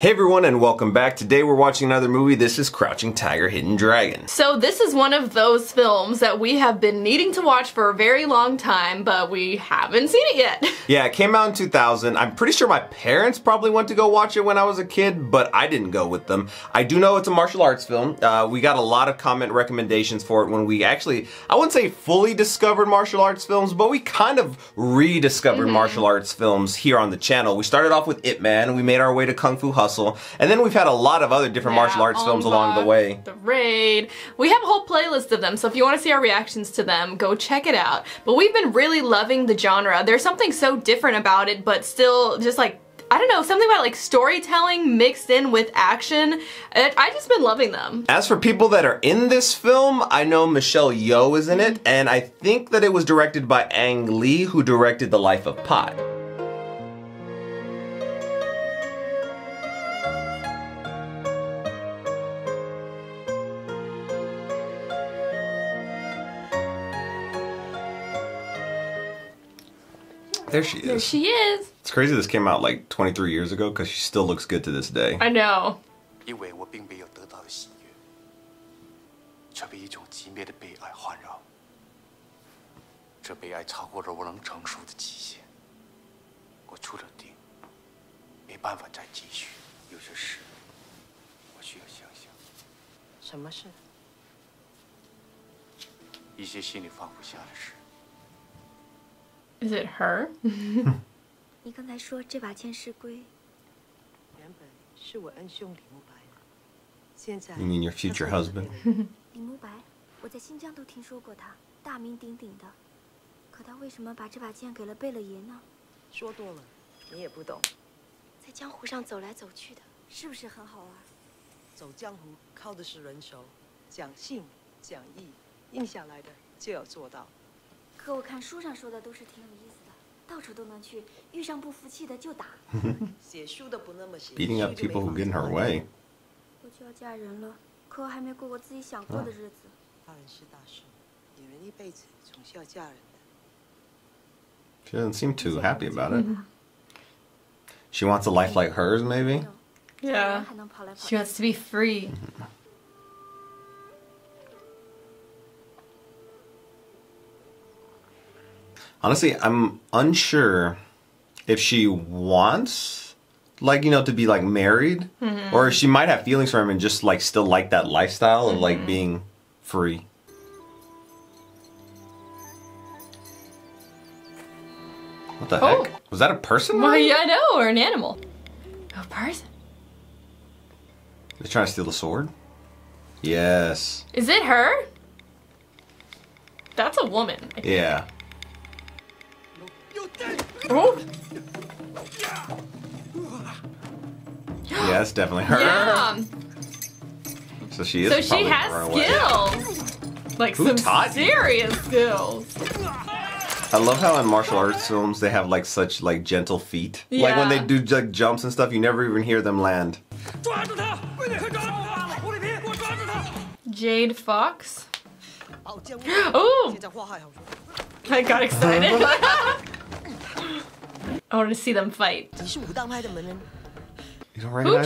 Hey everyone, and welcome back. Today we're watching another movie. This is Crouching Tiger, Hidden Dragon. So this is one of those films that we have been needing to watch for a very long time, but we haven't seen it yet. Yeah, it came out in 2000. I'm pretty sure my parents probably went to go watch it when I was a kid, but I didn't go with them. I do know it's a martial arts film. We got a lot of comment recommendations for it when we actually, I wouldn't say fully discovered martial arts films, but we kind of rediscovered martial arts films here on the channel. We started off with Ip Man, and we made our way to Kung Fu Hustle. And then we've had a lot of other different martial arts films along the way. The Raid. We have a whole playlist of them, so if you want to see our reactions to them, go check it out. But we've been really loving the genre. There's something so different about it, but still just like, I don't know, something about like storytelling mixed in with action. I've just been loving them. As for people that are in this film, I know Michelle Yeoh is in it, and I think that it was directed by Ang Lee, who directed The Life of Pi. There she is. There she is. It's crazy this came out like 23 years ago because she still looks good to this day. I know. Is it her? You mean your future husband? Beating up people who get in her way. She doesn't seem too happy about it. She wants a life like hers, maybe? Yeah. She wants to be free. Honestly, I'm unsure if she wants, like, you know, to be, like, married. Or she might have feelings for him and just, like, still like that lifestyle of, like, being free. What the heck? Was that a person? Well, yeah, I know, or an animal. A person. They're trying to steal the sword? Yes. Is it her? That's a woman, I think. Yeah. Oh! Yeah, that's definitely her. Yeah. So she is. So she has skills. Like some serious skills. I love how in martial arts films they have like such like gentle feet. Yeah. Like when they do like jumps and stuff, you never even hear them land. Jade Fox. Oh! I got excited. I want to see them fight. You don't recognize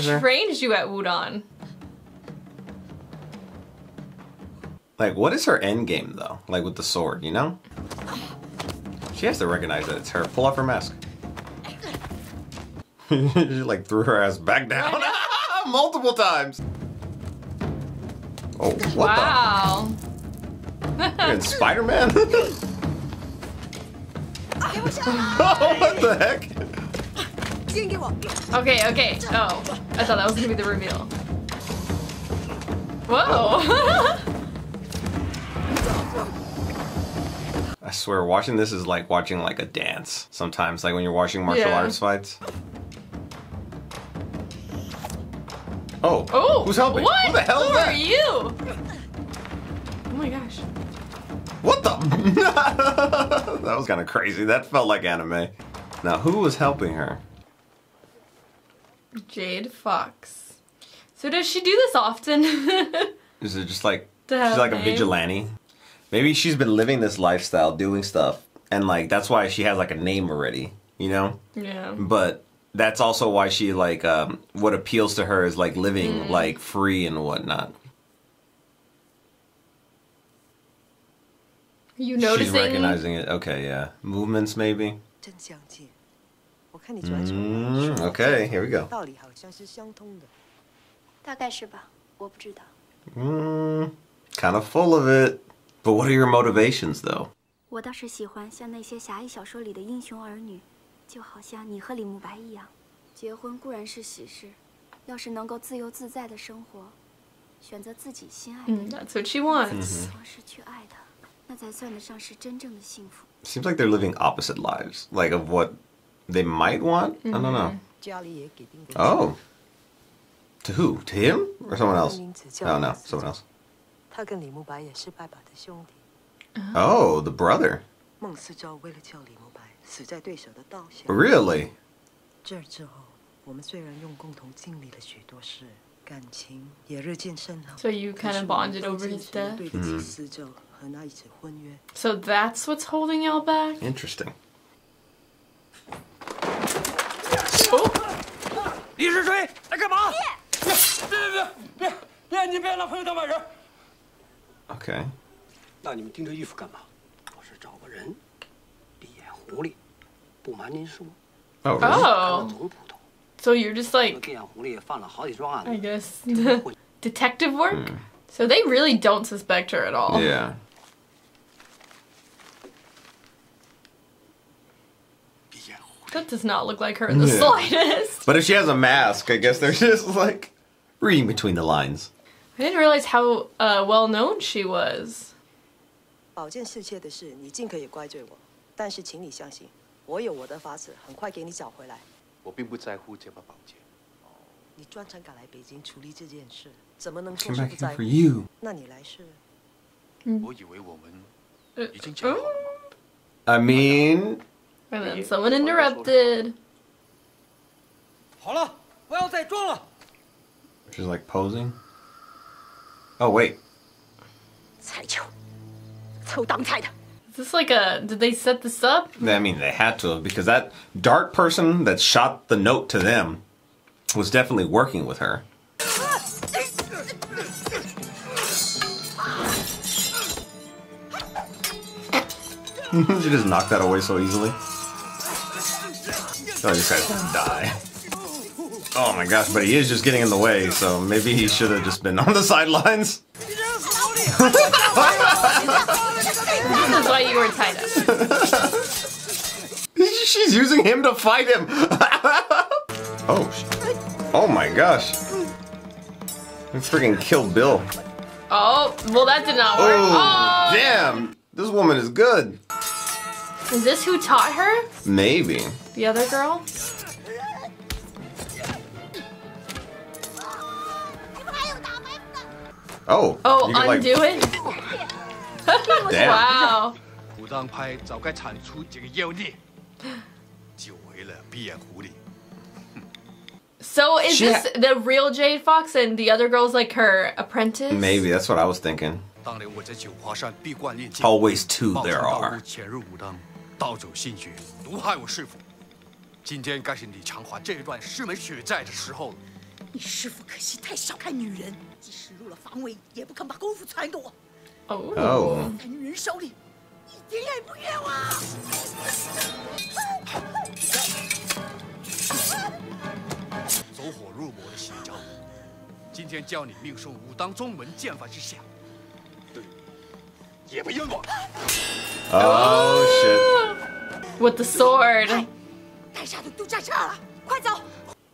her? Who trained you at Wudan? Like, what is her end game though? Like with the sword, you know? She has to recognize that it's her. Pull off her mask. She like threw her ass back down multiple times. Oh, what the? You're in Spider-Man? Oh, what the heck? Okay, okay. Oh, I thought that was gonna be the reveal. Whoa! I swear, watching this is like watching like a dance. Sometimes, like when you're watching martial arts fights. Oh. Oh. Who's helping? What? Who the hell is that? Who are you? Oh my gosh. What the? That was kind of crazy. That felt like anime. Now, who was helping her? Jade Fox. So does she do this often? Is it just like, she's like a vigilante? Maybe she's been living this lifestyle, doing stuff, and like, that's why she has like a name already, you know? Yeah. But that's also why she, like, what appeals to her is, like, living, like, free and whatnot. You noticing? She's recognizing it. Okay, yeah. Movements, maybe? Okay, here we go. Kind of full of it. But what are your motivations, though? That's what she wants. Seems like they're living opposite lives, like of what they might want. I don't know. Oh, to who? To him or someone else? Oh no, someone else. Oh, the brother. Really? So you kind of bonded over his death? So that's what's holding y'all back? Interesting. Oh. Okay. Oh, really? Oh. So you're just like, I guess, detective work? So they really don't suspect her at all. Yeah. That does not look like her in the slightest. But if she has a mask, I guess they're just like reading between the lines. I didn't realize how well known she was. Came back here for you. I mean... And then someone interrupted. She's like posing. Oh, wait. Is this like a... Did they set this up? I mean, they had to, because that dark person that shot the note to them was definitely working with her. She just knocked that away so easily. Oh, this guy's gonna die. Oh my gosh, but he is just getting in the way, so maybe he should have just been on the sidelines. This is why you were tied up. She's using him to fight him. Oh, oh my gosh. He freaking killed Bill. Oh, well that did not work. Oh, oh. Damn, this woman is good. Is this who taught her? Maybe. The other girl? Oh. Oh, undo like... it? Damn. Wow. So is this the real Jade Fox and the other girl's like her apprentice? Maybe, that's what I was thinking. Always two there are. Oh. Oh shit. With the sword.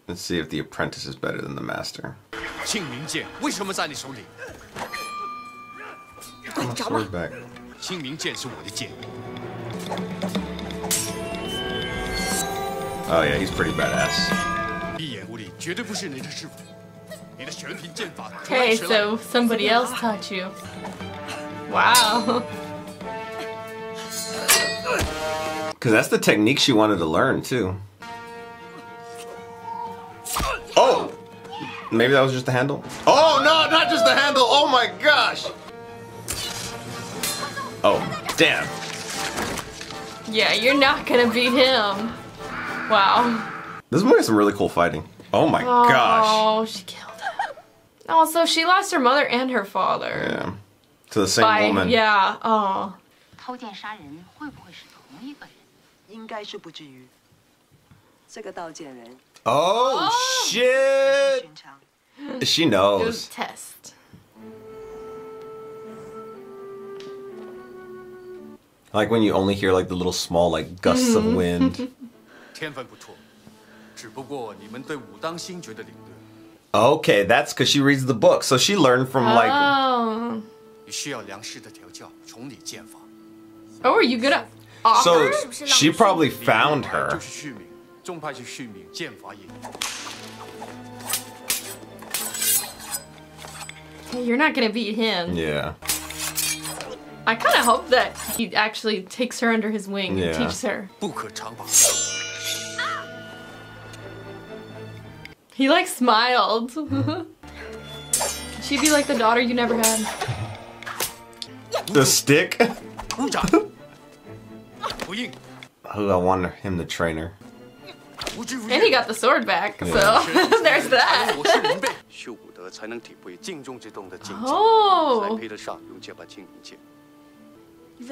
Let's see if the apprentice is better than the master. Oh, sword back. Oh yeah, he's pretty badass. Okay, so somebody else taught you. Wow. Because that's the technique she wanted to learn, too. Oh! Maybe that was just the handle? Oh, no, not just the handle! Oh my gosh! Oh, damn. Yeah, you're not gonna beat him. Wow. This movie has some really cool fighting. Oh my gosh. Oh, she killed him. Also, she lost her mother and her father. Yeah. To the same woman. Yeah. Oh. Oh, shit. She knows. It was a test. Like when you only hear like the little small like gusts of wind. Okay, that's because she reads the book, so she learned from like. Oh. Oh, are you good at opera? So she probably found her. Hey, you're not gonna beat him. Yeah. I kind of hope that he actually takes her under his wing and teaches her. He like smiled. She'd be like the daughter you never had. The stick? I want him to train her. And he got the sword back, so there's that. Oh. Okay. Oh,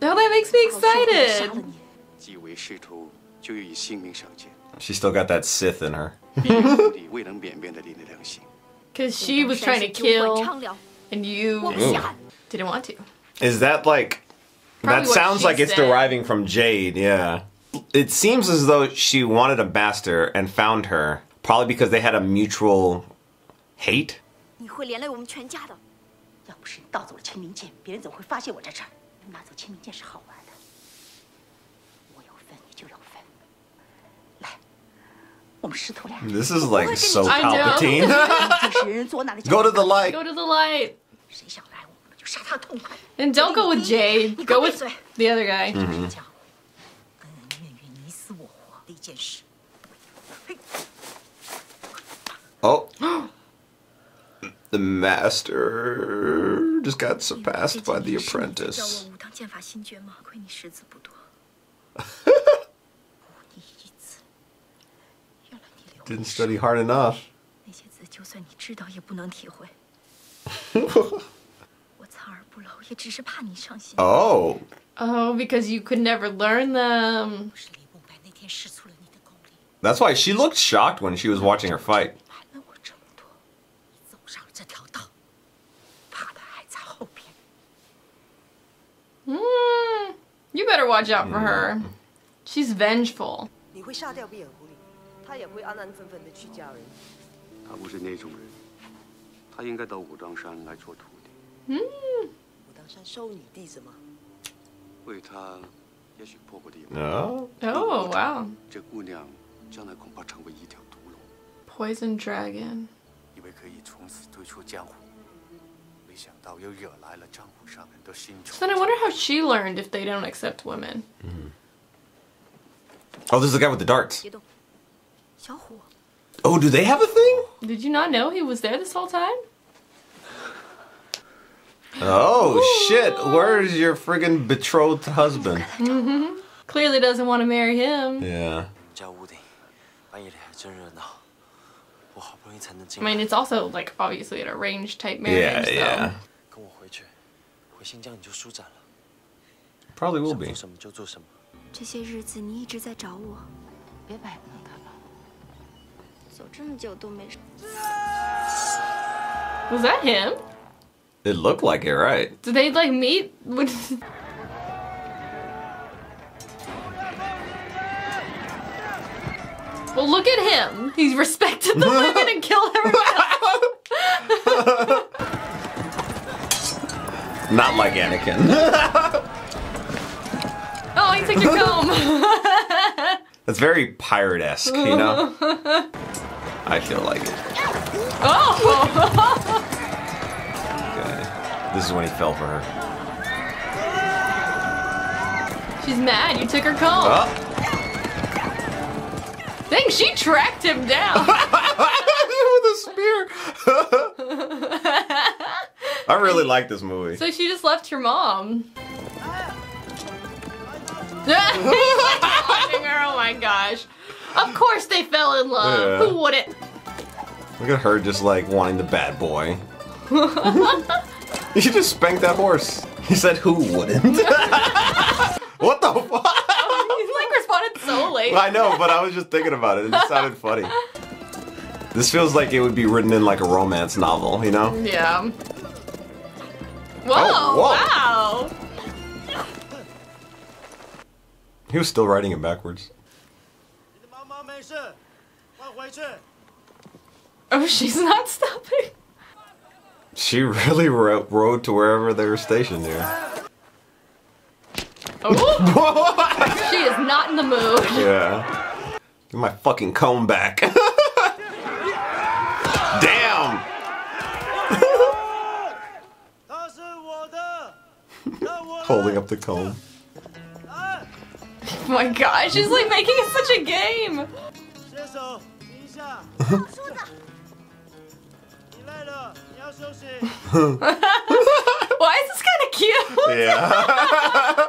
that makes me excited. She still got that Sith in her. Because she was trying to kill, and you didn't want to. Is that like... Probably that sounds like it's deriving from Jade, yeah. It seems as though she wanted a master and found her, probably because they had a mutual hate. This is like so Palpatine. Go to the light. Go to the light. And don't go with Jade. Go with the other guy. Oh. The master just got surpassed by the apprentice. Didn't study hard enough. Oh. Oh, because you could never learn them. That's why she looked shocked when she was watching her fight. You better watch out for her. She's vengeful. No. Oh, wow. Poison dragon. So I wonder how she learned if they don't accept women. Oh, this is the guy with the darts. Oh, do they have a thing? Did you not know he was there this whole time? Oh, shit. Where's your friggin' betrothed husband? Clearly doesn't want to marry him. Yeah. I mean, it's also, like, obviously an arranged type marriage. Yeah, so. Yeah. Probably will be. Was that him? It looked like it, right? Did they like meet? Well, look at him. He's respected the women and killed everyone else. Not like Anakin. Oh, he took your comb. That's very pirate-esque, you know? I feel like it. Oh! Okay. This is when he fell for her. She's mad. You took her comb. Oh. Dang, she tracked him down. With a spear. I really like this movie. So she just left her mom. Oh my gosh. Of course they fell in love. Yeah. Who wouldn't? Look at her just like wanting the bad boy. You just spanked that horse. He said, who wouldn't? What the fuck? Oh, he's like responded so late. I know, but I was just thinking about it. It just sounded funny. This feels like it would be written in like a romance novel, you know? Yeah. Whoa, oh, whoa. Wow. He was still writing it backwards. Oh, she's not stopping. She really rode to wherever they were stationed here. Oh. She is not in the mood. Yeah. Get my fucking comb back. Damn. Holding up the comb. Oh my gosh, she's like making it such a game. Why is this kind of cute? Yeah.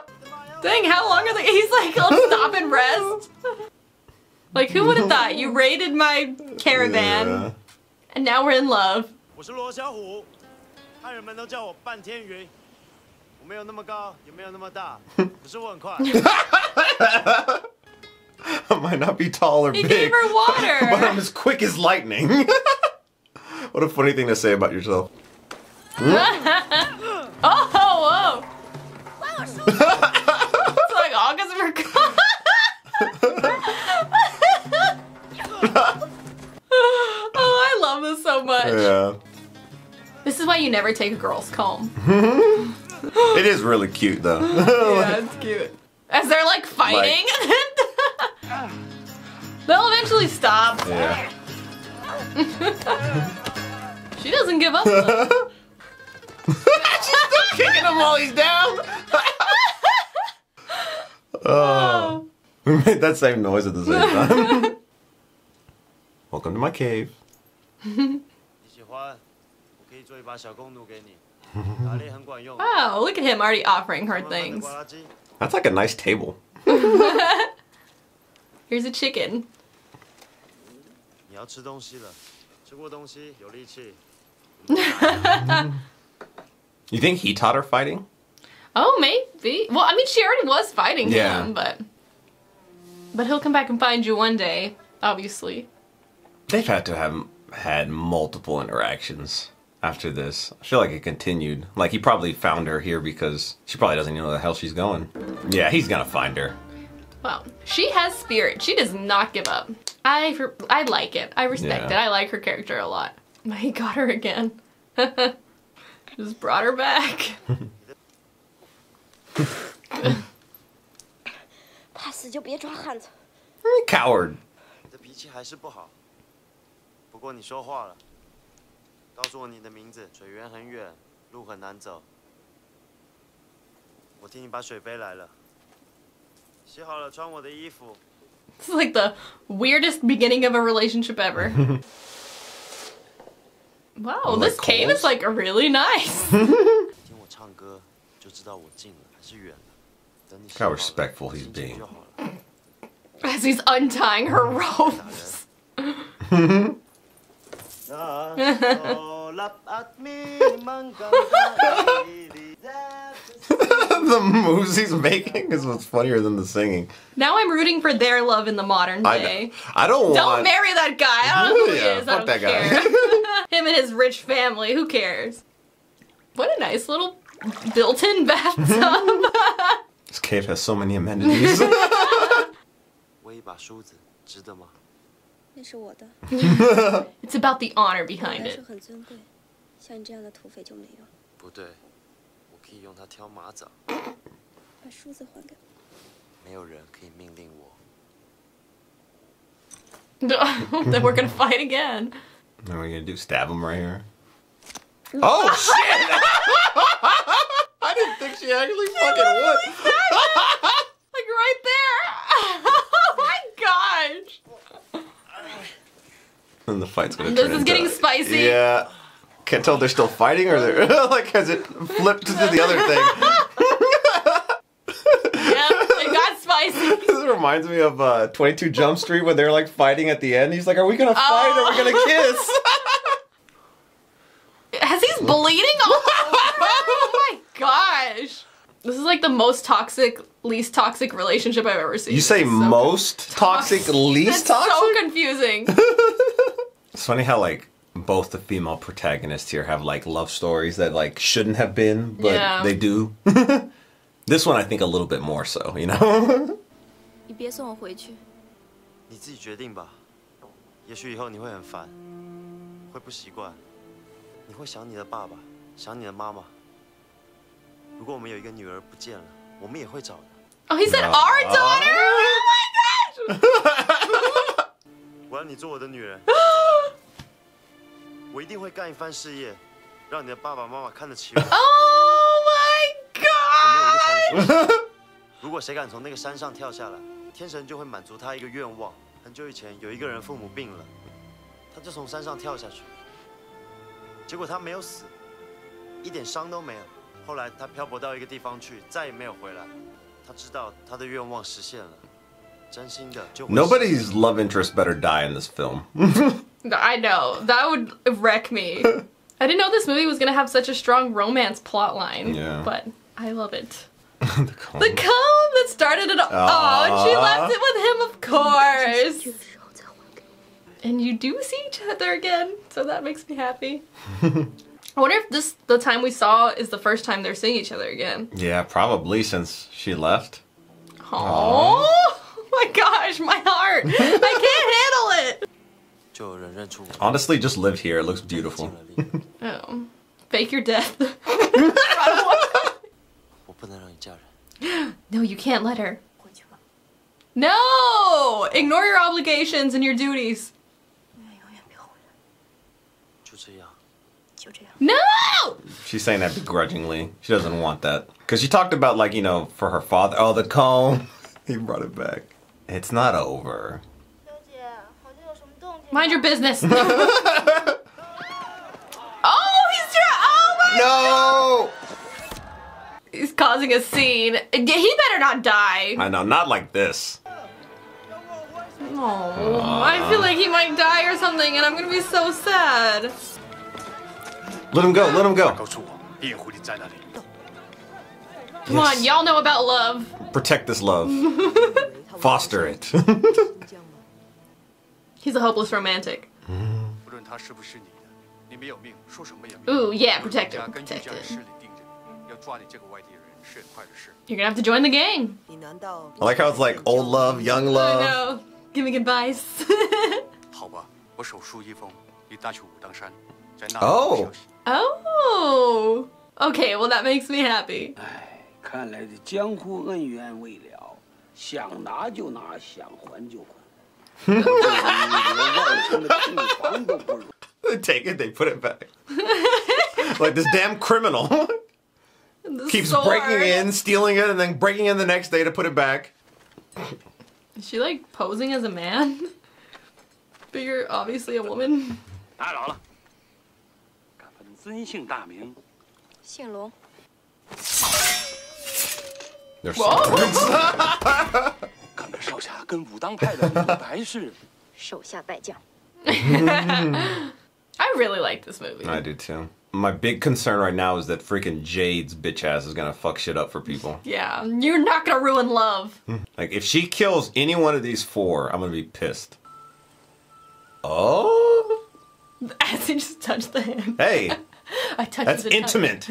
Dang, how long are they? He's like, let's stop and rest. Like, who would have thought? You raided my caravan, yeah, and now we're in love. I might not be tall or big. He gave her water. But I'm as quick as lightning. What a funny thing to say about yourself. Oh, whoa! It's like August forgot. Oh, I love this so much. Yeah. This is why you never take a girl's comb. It is really cute though. Yeah, it's cute. As they're like fighting, like, they'll eventually stop. Yeah. She doesn't give up. She's still kicking him while he's down. Oh. We made that same noise at the same time. Welcome to my cave. Oh, look at him already offering her things. That's like a nice table. Here's a chicken. You think he taught her fighting? Oh, maybe. Well, I mean, she already was fighting him, but he'll come back and find you one day, obviously. They've had to have had multiple interactions after this. I feel like it continued. Like, he probably found her here because she probably doesn't know where the hell she's going. Yeah, he's gonna find her. Well, she has spirit. She does not give up. I like it. I respect it. I like her character a lot. But he got her again. Just brought her back. Coward. This is like the weirdest beginning of a relationship ever. Wow, oh, this cave is like really nice. How respectful he's being. As he's untying her ropes. The moves he's making is what's funnier than the singing. Now I'm rooting for their love in the modern day. I don't want... Don't marry that guy. I don't know who he is. Fuck that guy. Him and his rich family. Who cares? What a nice little built-in bathtub. This cave has so many amenities. It's about the honor behind it. Then we're gonna fight again. What are we gonna do? Stab him right here? Oh shit! I didn't think she actually fucking would. Like right there! Oh my gosh! And the fight's gonna turn into... This is getting spicy. Yeah. Can't tell if they're still fighting or they're like, has it flipped to the other thing? Yep, it got spicy. of reminds me of 22 Jump Street when they're like fighting at the end. He's like, are we going to fight or are we going to kiss? Has he's bleeding all over? Oh my gosh. This is like the most toxic, least toxic relationship I've ever seen. You say so most toxic, least toxic? It's so confusing. It's funny how like both the female protagonists here have like love stories that like shouldn't have been, but yeah, they do. This one I think a little bit more so, you know? Oh, he said our daughter? Oh my gosh! Oh my gosh! Nobody's love interest better die in this film. I know. That would wreck me. I didn't know this movie was going to have such a strong romance plot line. Yeah. But I love it. The comb that started it all. Oh, she left it with him, of course. And you do see each other again, so that makes me happy. I wonder if this, the time we saw, is the first time they're seeing each other again. Yeah, probably since she left. Aww. Oh my gosh, my heart. I can't handle it. Honestly, just live here. It looks beautiful. Oh. Fake your death. No, you can't let her. No! Ignore your obligations and your duties. No! She's saying that begrudgingly. She doesn't want that. Because she talked about, like, you know, for her father. Oh, the comb. He brought it back. It's not over. Mind your business. Oh, he's trying. Oh, my God. No! He's causing a scene. He better not die. I know, not like this. Oh, I feel like he might die or something, and I'm gonna be so sad. Let him go, let him go. Come on, y'all know about love. Protect this love. Foster it. He's a hopeless romantic. Ooh, yeah, protect him. Protect him. You're gonna have to join the gang. I like how it's like old love, young love. I know. Give me advice. Oh. Oh. Okay, well that makes me happy. They take it, they put it back. Like this damn criminal. Keeps breaking in, stealing it, and then breaking in the next day to put it back. Is she like posing as a man? But you're obviously a woman. They're I really like this movie. I do too. My big concern right now is that freaking Jade's bitch ass is gonna fuck shit up for people. Yeah, you're not gonna ruin love. Like, if she kills any one of these four, I'm gonna be pissed. Oh? As he just touched the hand. Hey! I touched the hand. That's intimate.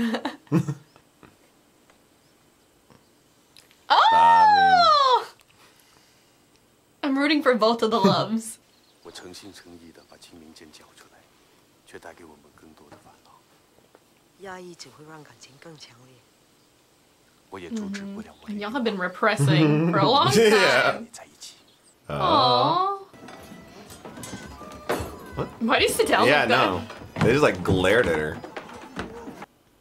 Oh! I'm rooting for both of the loves. And y'all have been repressing for a long time. Yeah. Aww. What? Why do you sit down like that? Yeah, no. They just like glared at her.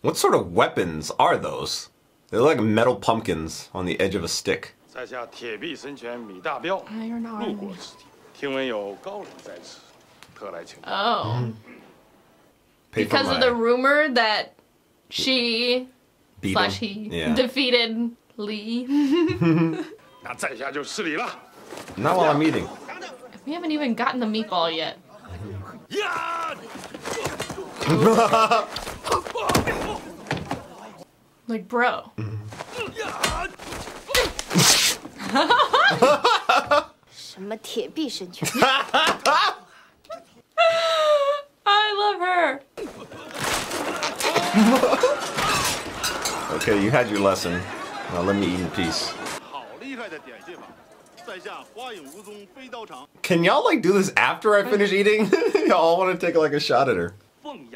What sort of weapons are those? They're like metal pumpkins on the edge of a stick. Iron arm. Oh. Because of the rumor that she/he defeated Lee. Not while I'm eating. We haven't even gotten the meatball yet. Like, bro. I love her. Okay, you had your lesson. Now let me eat in peace. Can y'all like do this after I finish eating? Y'all want to take like a shot at her. Isn't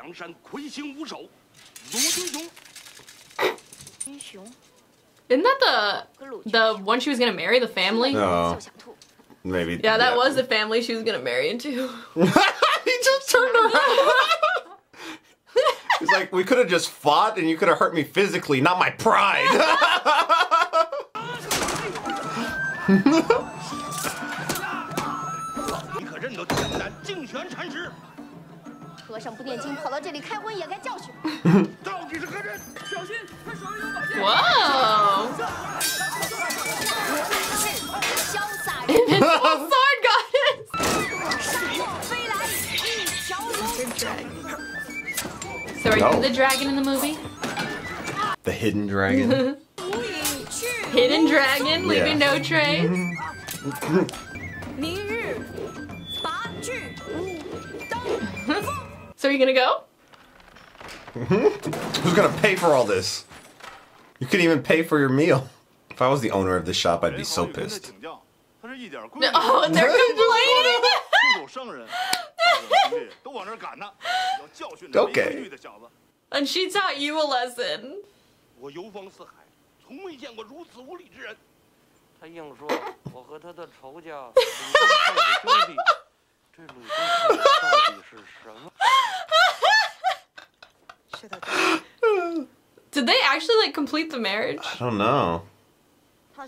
that the one she was gonna marry? The family? No. Maybe. Yeah, that was the family she was gonna marry into. He just turned around. He's like, we could have just fought and you could have hurt me physically, not my pride. Whoa! Invincible sword goddess! So are you the dragon in the movie? The hidden dragon? Hidden dragon, leaving no trace. So are you gonna go? Who's gonna pay for all this? You couldn't even pay for your meal. If I was the owner of this shop, I'd be so pissed. No, oh, and they're complaining! Okay. And she taught you a lesson. Did they actually like complete the marriage? I don't know. Yeah.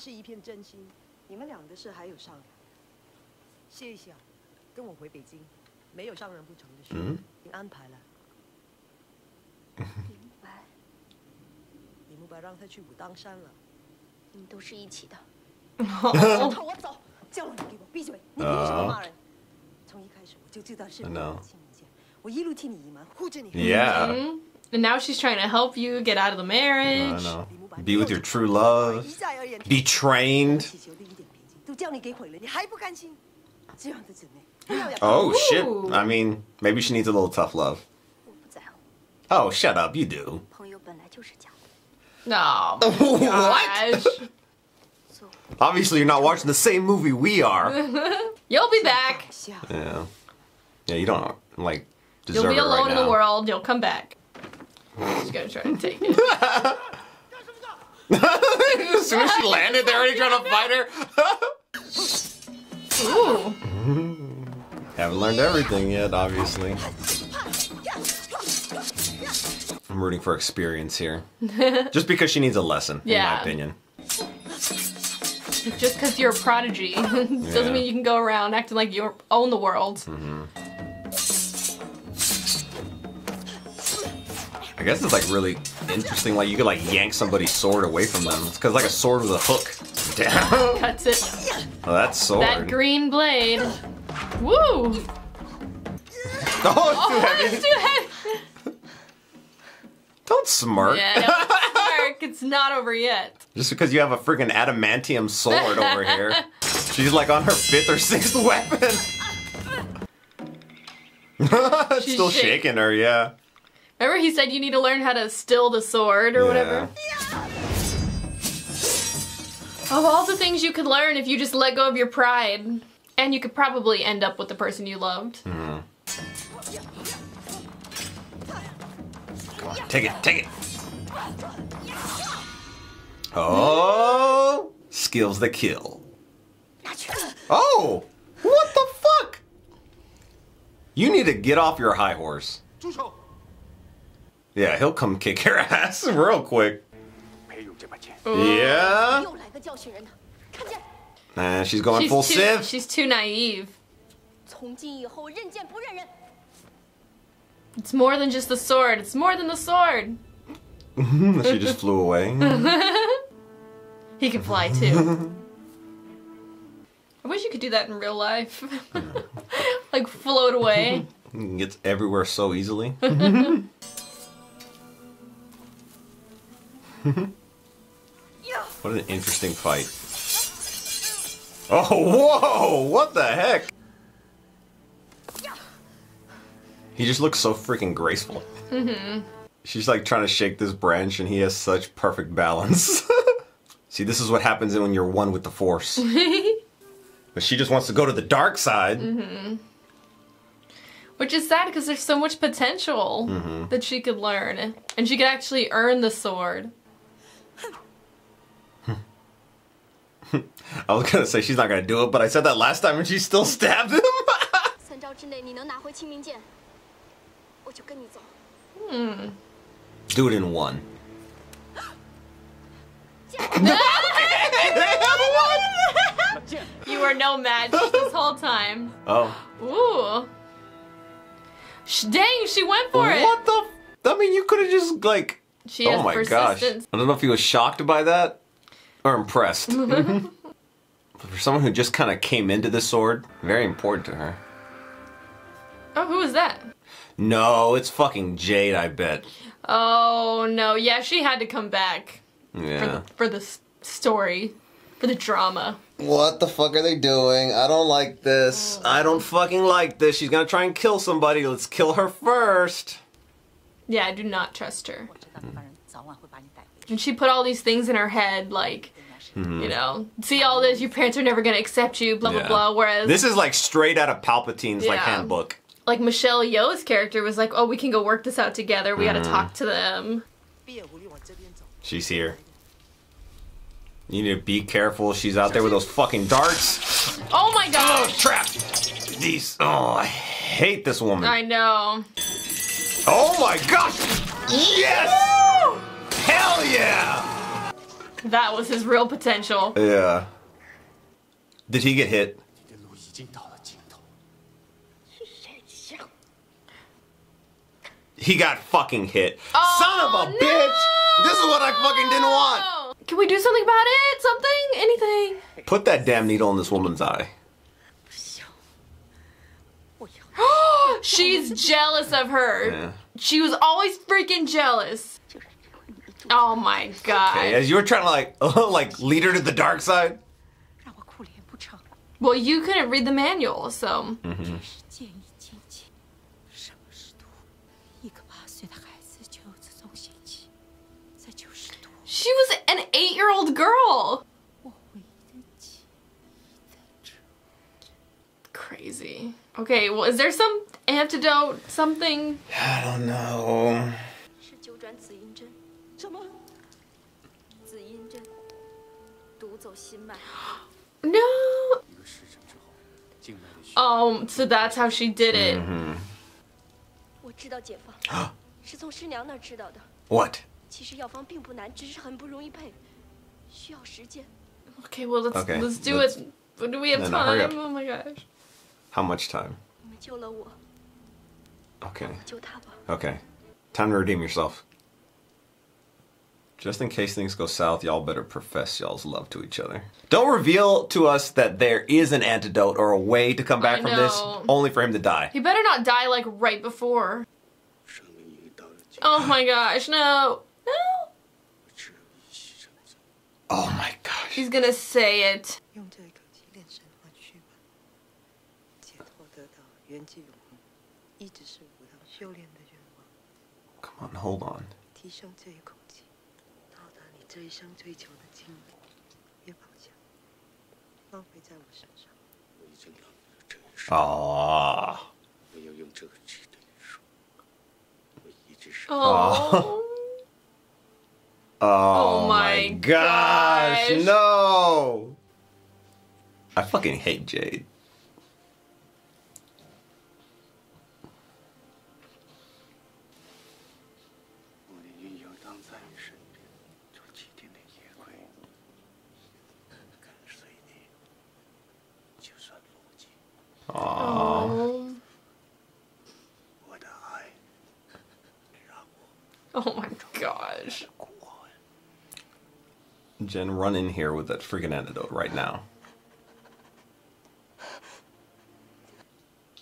And now she's trying to help you get out of the marriage. No, no. Be with your true love. Be trained. Oh shit. I mean, maybe she needs a little tough love. Oh, shut up. You do. No. What? Obviously, you're not watching the same movie we are. You'll be back. Yeah. Yeah, you don't like deserve it right now. You'll be alone in the world. You'll come back. She's gonna try to take it. As soon as she landed, they're already trying to fight her. Ooh. Haven't learned everything yet, obviously. I'm rooting for experience here. Just because she needs a lesson, in my opinion. Just because you're a prodigy doesn't mean you can go around acting like you own the world. I guess it's like really interesting, like you could like yank somebody's sword away from them. It's because like a sword with a hook. Damn. Cuts it. Oh, that sword. That green blade. Woo! Oh, it's too heavy. Don't smirk. Yeah, don't smirk. It's not over yet. Just because you have a freaking adamantium sword over here. She's like on her 5th or 6th weapon. She's still shaking her, yeah. Remember he said you need to learn how to still the sword or whatever? Yeah. Of all the things you could learn if you just let go of your pride. And you could probably end up with the person you loved. Mm-hmm. Take it, take it. Oh, skills that kill. Oh, what the fuck? You need to get off your high horse. Yeah, he'll come kick your ass real quick. Yeah. Nah, she's going full Sith. She's too naive. It's more than just the sword. It's more than the sword. She just flew away. He can fly too. I wish you could do that in real life. Like float away. It's everywhere so easily. What an interesting fight. Oh, whoa! What the heck? He just looks so freaking graceful. Mm-hmm. She's like trying to shake this branch and he has such perfect balance. See, this is what happens when you're one with the Force. But she just wants to go to the dark side. Mm-hmm. Which is sad because there's so much potential that she could learn. And she could actually earn the sword. I was gonna say she's not gonna do it, but I said that last time and she still stabbed him. Do it in one. You were no match this whole time. Oh. Ooh. Dang, she went for it! What the? I mean, you could have just, like... She has persistence. Gosh. I don't know if he was shocked by that or impressed. For someone who just kind of came into the sword, very important to her. Oh, who is that? No, it's fucking Jade, I bet. Oh, no. Yeah, she had to come back. Yeah. For the story. For the drama. What the fuck are they doing? I don't like this. I don't fucking like this. She's gonna try and kill somebody. Let's kill her first. Yeah, I do not trust her. And she put all these things in her head, like, you know, see all this, your parents are never gonna accept you, blah, blah, blah, whereas... This is like straight out of Palpatine's, like, handbook. Like, Michelle Yeoh's character was like, oh, we can go work this out together. We gotta talk to them. She's here. You need to be careful. She's out there with those fucking darts. Oh my god! Oh, trapped! These. Oh, I hate this woman. I know. Oh my gosh! Yes! Woo! Hell yeah! That was his real potential. Yeah. Did he get hit? He got fucking hit. Oh, son of a bitch! This is what I fucking didn't want. Can we do something about it? Something? Anything? Put that damn needle in this woman's eye. She's jealous of her. Yeah. She was always freaking jealous. Oh my god. Okay, as you were trying to like lead her to the dark side. Well, you couldn't read the manual, so. She was an 8-year-old girl! Crazy. Okay, well, is there some antidote, something? I don't know. No! Oh, so that's how she did it. What? Okay, well, let's do it. Do we have time? Oh my gosh. How much time? Okay. Okay. Time to redeem yourself. Just in case things go south, y'all better profess y'all's love to each other. Don't reveal to us that there is an antidote or a way to come back from this, only for him to die. He better not die, like, right before. Oh my gosh, no. Oh my gosh. He's gonna say it. Come on, hold on. Aww. Oh. Oh my gosh, no! I fucking hate Jade. Oh. Oh my gosh. Jen, run in here with that freaking antidote right now.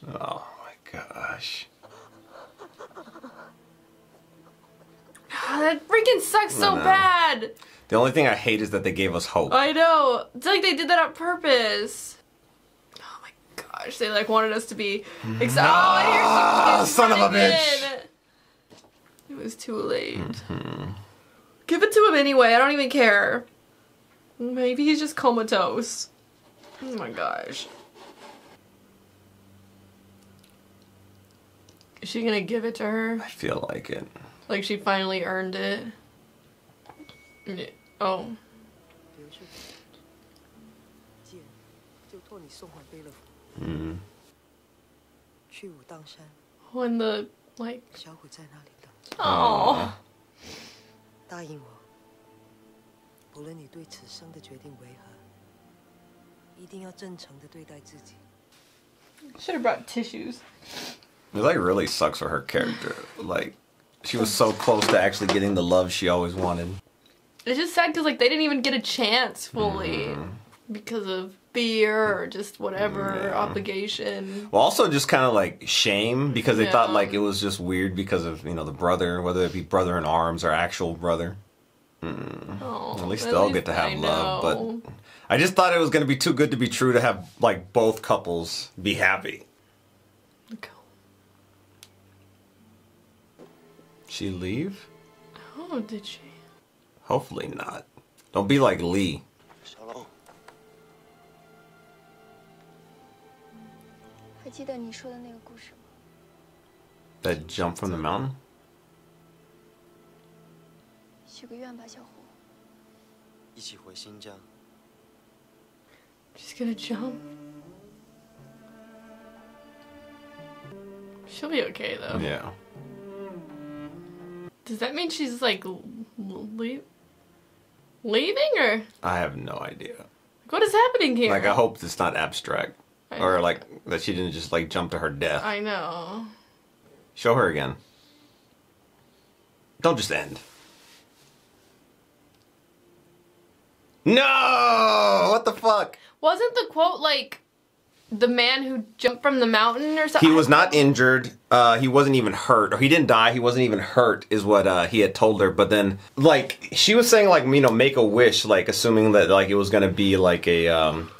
Oh my gosh. That freaking sucks so bad. The only thing I hate is that they gave us hope. I know. It's like they did that on purpose. Oh my gosh. They like wanted us to be excited. Oh, son of a bitch. It was too late. Mm-hmm. Give it to him anyway. I don't even care. Maybe he's just comatose. Oh my gosh. Is she gonna give it to her? I feel like it. Like she finally earned it. Oh. Mm. When the like. Oh. Should have brought tissues. It like really sucks for her character. Like she was so close to actually getting the love she always wanted. It's just sad because like they didn't even get a chance fully because of fear or just whatever obligation. Well, also just kind of like shame because they thought like it was just weird because of, you know, the brother, whether it be brother in arms or actual brother. Oh, at least they'll get to have love, but I just thought it was going to be too good to be true to have like both couples be happy. Okay. She leave? Oh, did she? Hopefully not. Don't be like Lee. That jump from the mountain? She's gonna jump. She'll be okay though. Yeah. Does that mean she's like leaving or? I have no idea. Like, what is happening here? Like I hope it's not abstract or like that she didn't just like jump to her death. I know. Show her again. Don't just end. No! What the fuck? Wasn't the quote like the man who jumped from the mountain or something? He was not injured. He wasn't even hurt. Or he didn't die. He wasn't even hurt is what he had told her. But then, like, she was saying, like, you know, make a wish, like, assuming that, like, it was going to be, like, a,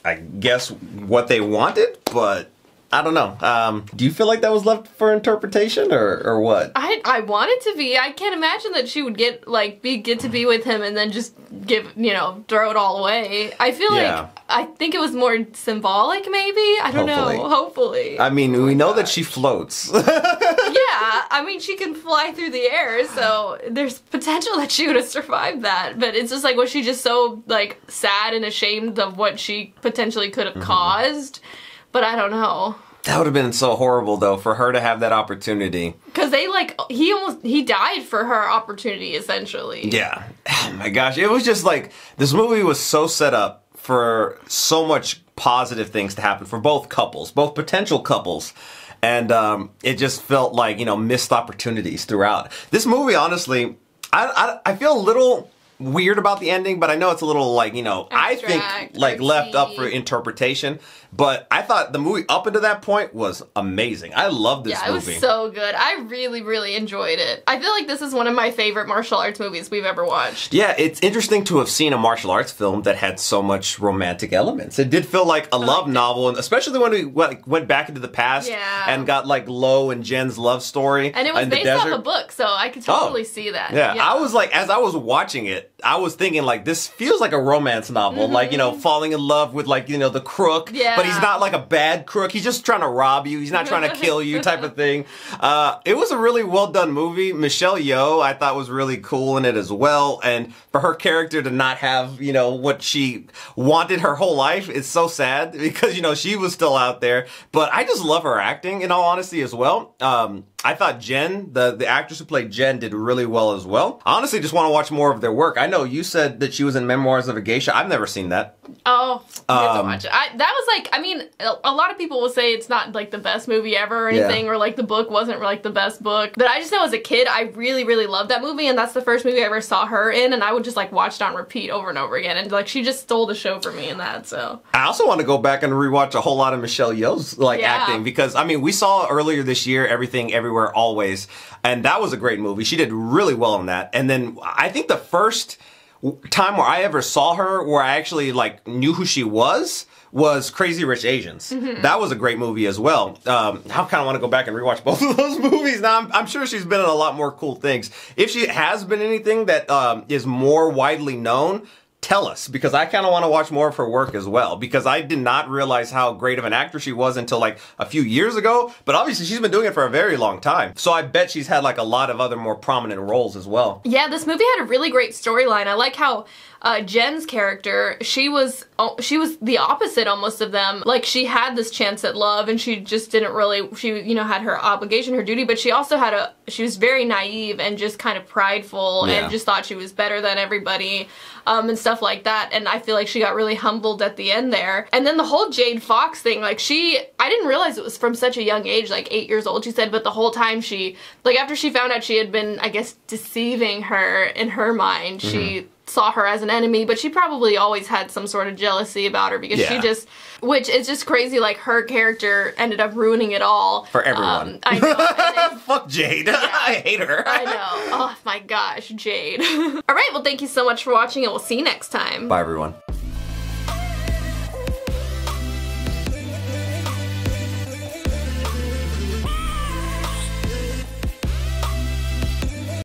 I guess what they wanted. But I don't know. Do you feel like that was left for interpretation or what? I want it to be. I can't imagine that she would get, like, get to be with him and then just give, you know, throw it all away. I feel like, I think it was more symbolic maybe? I don't know. Hopefully. I mean, we know that she floats. Yeah, I mean, she can fly through the air, so there's potential that she would have survived that. But it's just like, was she just so, like, sad and ashamed of what she potentially could have caused? But I don't know. That would have been so horrible, though, for her to have that opportunity. Because they, like, he died for her opportunity, essentially. Yeah. Oh, my gosh. It was just, like, this movie was so set up for so much positive things to happen for both couples, both potential couples. And it just felt like, you know, missed opportunities throughout. This movie, honestly, I feel a little weird about the ending, but I know it's a little, like, you know, abstract, I think, like, left up for interpretation. But I thought the movie up until that point was amazing. I loved this movie. Yeah, it was so good. I really, really enjoyed it. I feel like this is one of my favorite martial arts movies we've ever watched. Yeah, it's interesting to have seen a martial arts film that had so much romantic elements. It did feel like a love novel, and especially when we went back into the past and got, like, Lo and Jen's love story. And it was based off a book, so I could totally see that. Yeah. I was like, as I was watching it, I was thinking, like, this feels like a romance novel. Like, you know, falling in love with, like, you know, the crook. Yeah. But he's not like a bad crook. He's just trying to rob you. He's not trying to kill you type of thing. It was a really well done movie. Michelle Yeoh, I thought, was really cool in it as well. And for her character to not have, you know, what she wanted her whole life is so sad because, you know, she was still out there. But I just love her acting in all honesty as well. I thought Jen, the actress who played Jen, did really well as well. I honestly just want to watch more of their work. I know you said that she was in Memoirs of a Geisha. I've never seen that. Oh, there's so much. That was like, I mean, a lot of people will say it's not like the best movie ever or anything, or like the book wasn't like the best book. But I just know as a kid, I really, really loved that movie, and that's the first movie I ever saw her in, and I would just like watch it on repeat over and over again, and like she just stole the show for me in that, so. I also want to go back and rewatch a whole lot of Michelle Yeoh's acting, because I mean, we saw earlier this year, Everything Everywhere Always, and that was a great movie. She did really well on that. And then I think the first time where I ever saw her, where I actually like knew who she was Crazy Rich Asians. Mm-hmm. That was a great movie as well. I kind of want to go back and rewatch both of those movies. Now, I'm sure she's been in a lot more cool things. If she has been anything that is more widely known, tell us, because I kind of want to watch more of her work as well, because I did not realize how great of an actor she was until like a few years ago, but obviously she's been doing it for a very long time. So I bet she's had like a lot of other more prominent roles as well. Yeah, this movie had a really great storyline. I like how Jen's character, she was the opposite almost of them. Like, she had this chance at love and she just didn't really, she, you know, had her obligation, her duty, but she also had a, she was very naive and just kind of prideful and just thought she was better than everybody and stuff like that. And I feel like she got really humbled at the end there. And then the whole Jade Fox thing, like she, I didn't realize it was from such a young age, like 8 years old, she said, but the whole time she, like after she found out she had been, I guess, deceiving her in her mind, she saw her as an enemy, but she probably always had some sort of jealousy about her because she just, which is just crazy, like her character ended up ruining it all. For everyone. I know. Then, fuck Jade. Yeah, I hate her. I know. Oh my gosh, Jade. All right, well thank you so much for watching and we'll see you next time. Bye everyone.